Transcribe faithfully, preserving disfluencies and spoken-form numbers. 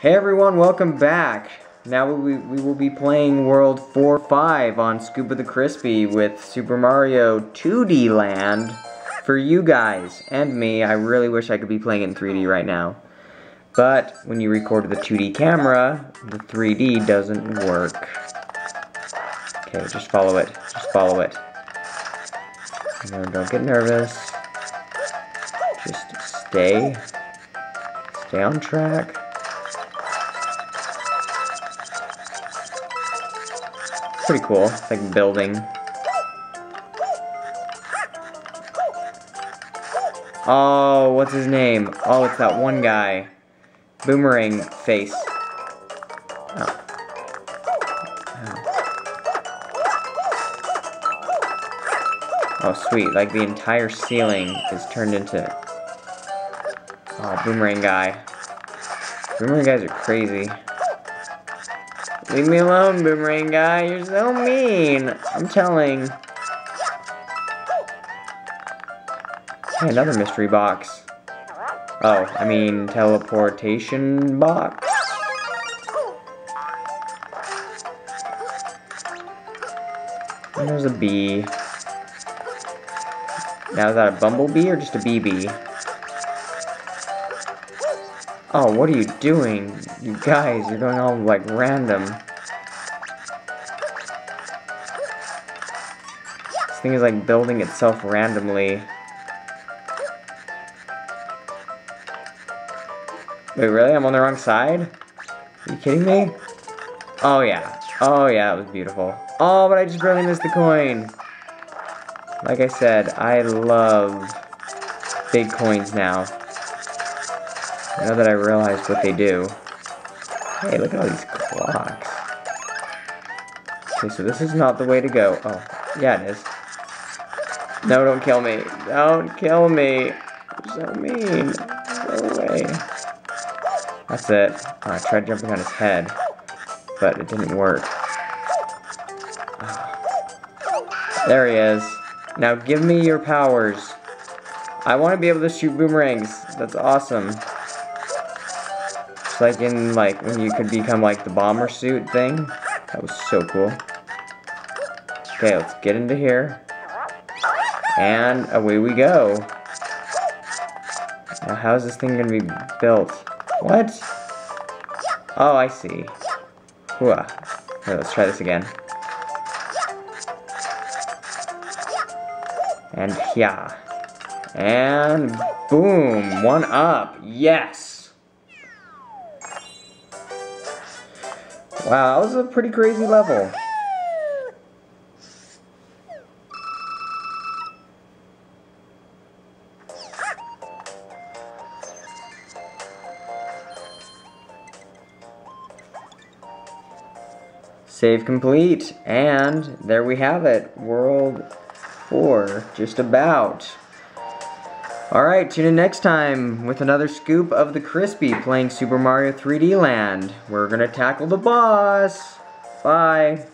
Hey everyone, welcome back. Now we, we will be playing World four five on Scoop of the Crispy with Super Mario two D Land for you guys and me. I really wish I could be playing it in three D right now. But when you record with the two D camera, the three D doesn't work. Okay, just follow it. Just follow it. No, don't get nervous. Just stay. Stay on track. Pretty cool. It's like building. Oh, what's his name? Oh, it's that one guy. Boomerang face. Oh. Oh. Oh, sweet. Like the entire ceiling is turned into... Oh, boomerang guy. Boomerang guys are crazy. Leave me alone, boomerang guy. You're so mean. I'm telling. Hey, another mystery box. Oh, I mean teleportation box. And there's a bee. Now is that a bumblebee or just a B B? Oh, what are you doing? You guys, you're going all, like, random. This thing is, like, building itself randomly. Wait, really? I'm on the wrong side? Are you kidding me? Oh, yeah. Oh, yeah, it was beautiful. Oh, but I just barely missed the coin. Like I said, I love big coins now. Now that I realize what they do. Hey, look at all these clocks. Okay, so this is not the way to go. Oh, yeah it is. No, don't kill me. Don't kill me. You're so mean. Go away. That's it. Oh, I tried jumping on his head, but it didn't work. Oh. There he is. Now give me your powers. I want to be able to shoot boomerangs. That's awesome. Like in, like, when you could become, like, the bomber suit thing. That was so cool. Okay, let's get into here. And away we go. Now, how is this thing going to be built? What? Oh, I see. Hooah. Here, let's try this again. And yeah. And boom. One up. Yes. Wow, that was a pretty crazy level. Save complete, and there we have it. World four, just about. Alright, tune in next time with another Scoop of the Crispy playing Super Mario three D Land. We're gonna tackle the boss. Bye.